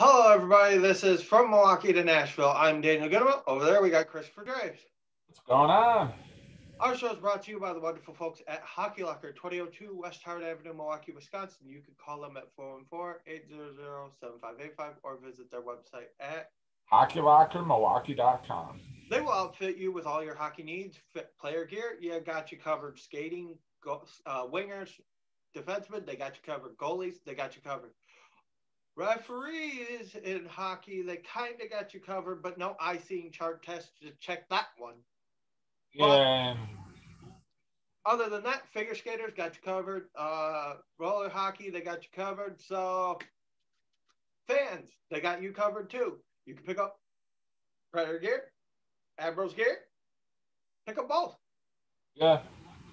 Hello, everybody. This is From Milwaukee to Nashville. I'm Daniel Goodman. Over there, we got Christopher Graves. What's going on? Our show is brought to you by the wonderful folks at Hockey Locker, 2002 West Howard Avenue, Milwaukee, Wisconsin. You can call them at 414-800-7585 or visit their website at HockeyLockerMilwaukee.com. They will outfit you with all your hockey needs, fit player gear. Yeah, got you covered skating, wingers, defensemen. They got you covered goalies. They got you covered referees in hockey. They kind of got you covered, but no icing chart test to check that one. Yeah. But other than that, figure skaters got you covered. Roller hockey, they got you covered. So fans, they got you covered too. You can pick up Predator gear, Admiral's gear. Pick up both. Yeah.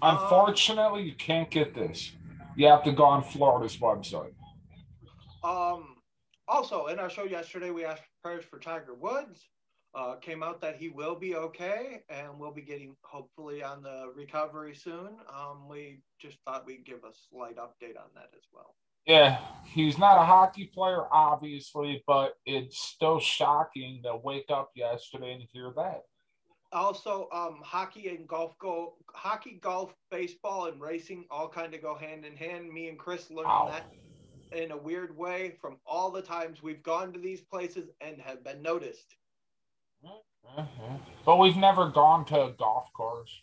Unfortunately, you can't get this. You have to go on Florida's website. Also, in our show yesterday, we asked prayers for Tiger Woods. Came out that he will be okay, and we'll be getting, hopefully, on the recovery soon. We just thought we'd give a slight update on that as well. Yeah, he's not a hockey player, obviously, but it's still shocking to wake up yesterday and hear that. Also, hockey and golf go – hockey, golf, baseball, and racing all kind of go hand in hand. Me and Chris learned that in a weird way from all the times we've gone to these places and have been noticed. Mm-hmm. But we've never gone to a golf course.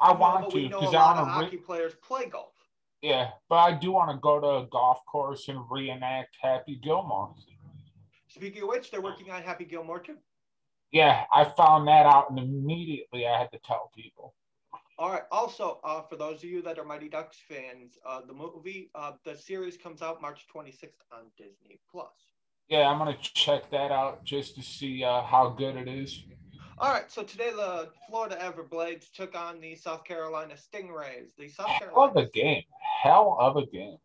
I want to because hockey players play golf. Yeah, but I do want to go to a golf course and reenact Happy Gilmore. Speaking of which, they're working on Happy Gilmore too. Yeah, I found that out and immediately I had to tell people. All right. Also, for those of you that are Mighty Ducks fans, the movie, the series comes out March 26th on Disney+. Yeah, I'm going to check that out just to see how good it is. All right. So today, the Florida Everblades took on the South Carolina Stingrays. Hell of a game.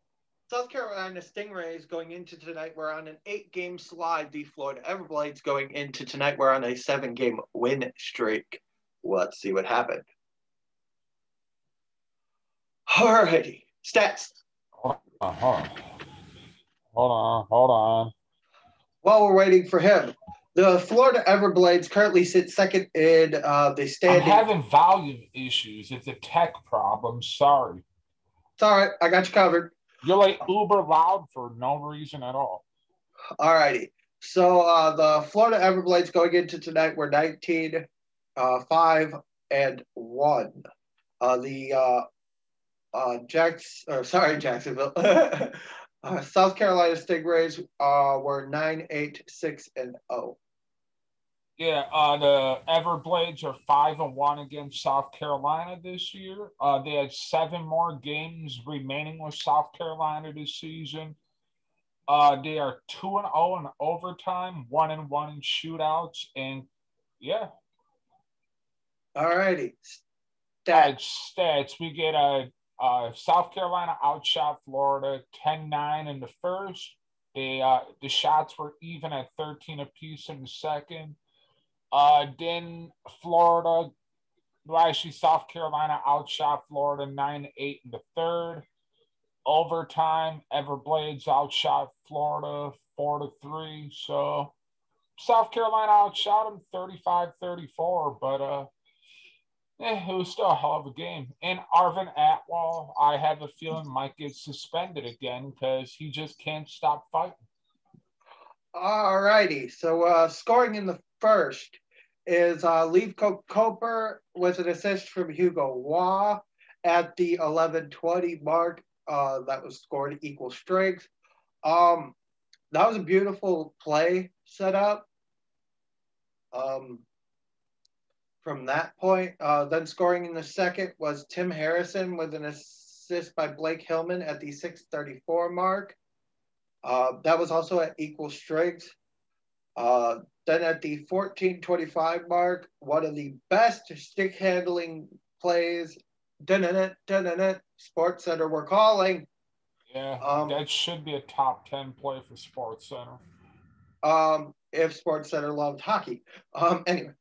South Carolina Stingrays going into tonight, we're on an 8-game slide. The Florida Everblades going into tonight, we're on a 7-game win streak. Let's see what happened. All righty. Stats. Hold on. While we're waiting for him, the Florida Everblades currently sit second in the standings. I'm having volume issues. It's a tech problem. Sorry. It's all right. I got you covered. You're like uber loud for no reason at all. All righty. So the Florida Everblades going into tonight were 19-5-1. Jacksonville. South Carolina Stingrays were 9-8-6-0. Yeah, the Everblades are 5-1 against South Carolina this year. They had 7 more games remaining with South Carolina this season. They are 2-0 in overtime, 1-1 in shootouts, and yeah. All righty. Stats. We get a. South Carolina outshot Florida 10-9 in the first. The shots were even at 13 apiece in the second. Then South Carolina outshot Florida 9-8 in the third. Overtime, Everblades outshot Florida 4-3. So South Carolina outshot them 35-34, but it was still a hell of a game. And Arvin Atwal, I have a feeling might get suspended again because he just can't stop fighting. All righty. So scoring in the first is Leif Koper with an assist from Hugo Waugh at the 11:20 mark. That was scored equal strength. That was a beautiful play set up. From that point, then scoring in the second was Tim Harrison with an assist by Blake Hillman at the 6:34 mark. That was also at equal strength. Then at the 14:25 mark, one of the best stick handling plays, Sports Center we're calling. Yeah, that should be a top 10 play for Sports Center. If Sports Center loved hockey. Anyway.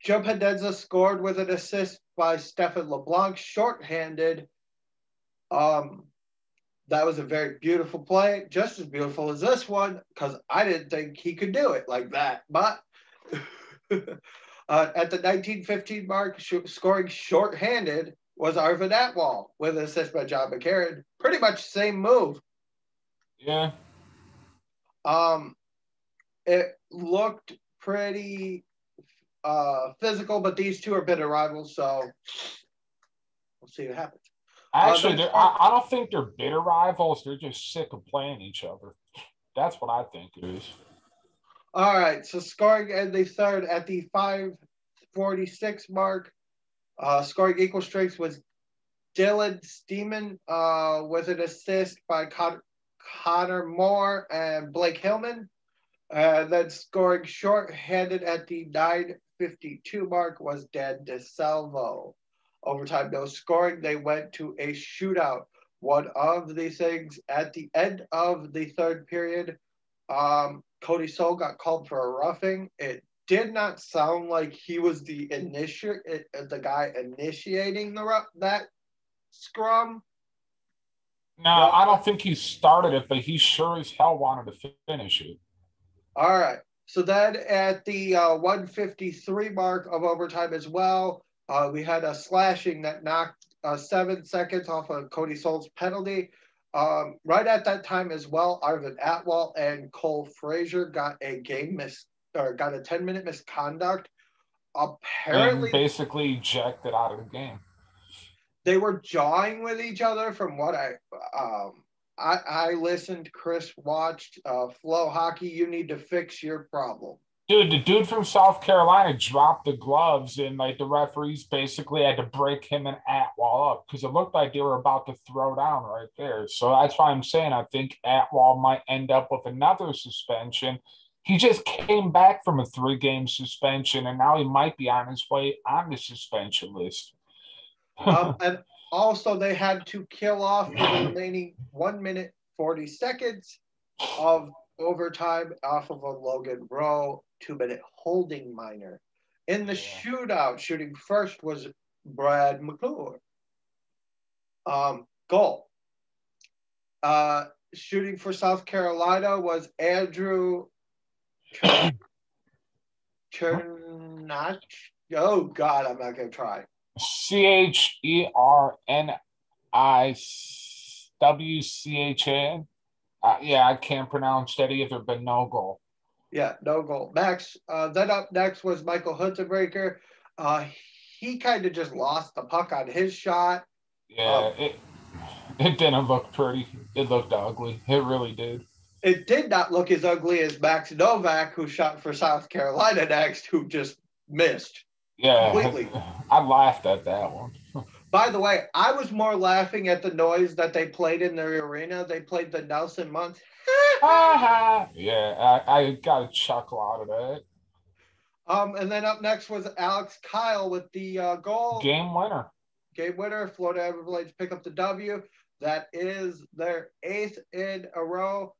Joe Pedenza scored with an assist by Stephen LeBlanc, shorthanded. That was a very beautiful play, just as beautiful as this one, because I didn't think he could do it like that. But at the 19:15 mark, scoring shorthanded was Arvin Atwal with an assist by John McCarron. Pretty much the same move. Yeah. It looked pretty physical, but these two are bitter rivals, so we'll see what happens. Actually, I don't think they're bitter rivals. They're just sick of playing each other. That's what I think it is. All right, so scoring in the third at the 5:46 mark. Scoring equal strengths was Dylan Steeman with an assist by Con-Connor Moore and Blake Hillman. Then scoring shorthanded at the 9:52 mark was Dan DeSalvo. Overtime, no scoring. They went to a shootout. One of the things at the end of the third period, Cody Soule got called for a roughing. It did not sound like he was the guy initiating that scrum. No, I don't think he started it, but he sure as hell wanted to finish it. All right. So then at the 1:53 mark of overtime as well, we had a slashing that knocked 7 seconds off of Cody Soule's penalty. Right at that time as well, Arvin Atwal and Cole Frazier got a got a 10-minute misconduct. Apparently, and basically ejected out of the game. They were jawing with each other, from what I listened. Chris watched Flow Hockey. You need to fix your problem. Dude, the dude from South Carolina dropped the gloves, and the referees basically had to break him and Atwal up because it looked like they were about to throw down right there. So that's why I'm saying I think Atwal might end up with another suspension. He just came back from a 3-game suspension, and now he might be on his way on the suspension list. And also they had to kill off the remaining 1:40 of overtime off of a Logan Rowe 2-minute holding minor. In the shootout, shooting first was Brad McClure. Goal. Shooting for South Carolina was Andrew Chernach. Oh, God, I'm not going to try. Chernishwchan. I can't pronounce that either, but no goal. Yeah, no goal. Max, then up next was Michael Hunterbreaker. He kind of just lost the puck on his shot. Yeah, it didn't look pretty. It looked ugly. It really did. It did not look as ugly as Max Novak, who shot for South Carolina next, who just missed. Yeah, completely. I laughed at that one. By the way, I was more laughing at the noise that they played in their arena. They played the Nelson Muntz. Yeah, I got a chuckle out of that. And then up next was Alex Kyle with the goal. Game winner. Game winner. Florida Everblades pick up the W. That is their 8th in a row.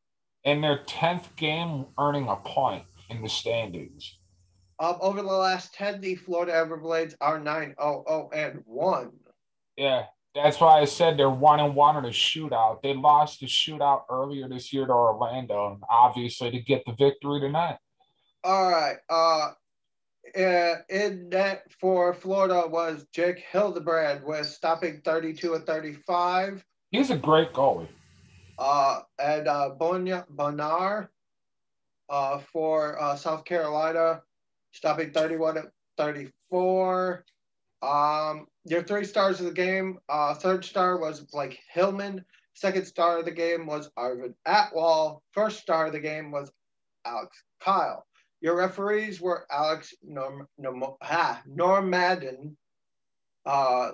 And their 10th game earning a point in the standings. Over the last 10, the Florida Everblades are 9-0-0-1. Yeah, that's why I said they're 1-1 in a shootout. They lost the shootout earlier this year to Orlando, and obviously to get the victory tonight. All right. In net for Florida was Jake Hildebrand with stopping 32 of 35. He's a great goalie. And Bonner for South Carolina, stopping 31 of 34. Your 3 stars of the game, 3rd star was Blake Hillman, 2nd star of the game was Arvin Atwal, 1st star of the game was Alex Kyle. Your referees were Alex Norm Madden,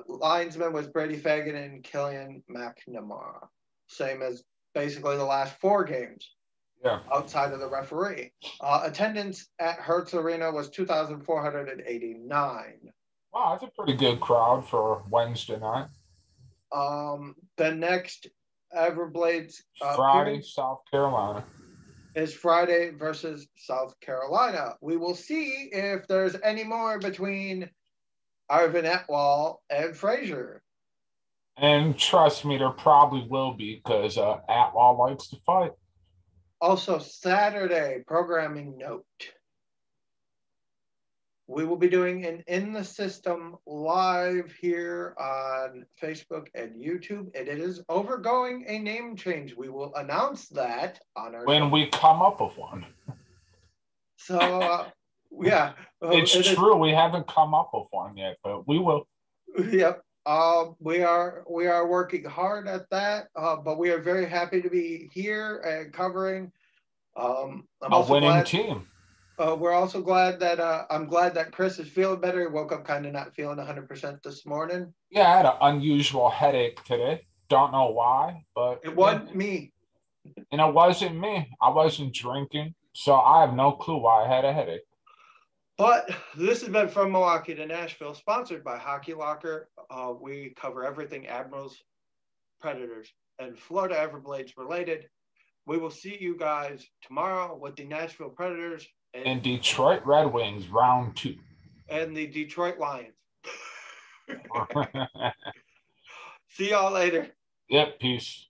linesman was Brady Fagan and Killian McNamara, same as basically the last 4 games. Yeah. Outside of the referee. Attendance at Hertz Arena was 2,489. Wow, that's a pretty good crowd for Wednesday night. The next Everblades Friday, South Carolina. Is Friday versus South Carolina. We will see if there's any more between Arvin Atwal and Frazier. And trust me, there probably will be, because Atwal likes to fight. Also, Saturday, programming note. We will be doing an In the System live here on Facebook and YouTube, and it is overgoing a name change. We will announce that on our when we come up with one. So, yeah. It's true. We haven't come up with one yet, but we will. Yep. We are working hard at that, but we are very happy to be here and covering a winning team. We're also glad that I'm glad that Chris is feeling better. He woke up kind of not feeling 100% this morning. Yeah, I had an unusual headache today. Don't know why, but it wasn't me. And it wasn't me. I wasn't drinking, so I have no clue why I had a headache. But this has been From Milwaukee to Nashville, sponsored by Hockey Locker. We cover everything Admirals, Predators, and Florida Everblades related. We will see you guys tomorrow with the Nashville Predators. And Detroit Red Wings, round 2. And the Detroit Lions. See y'all later. Yep, peace.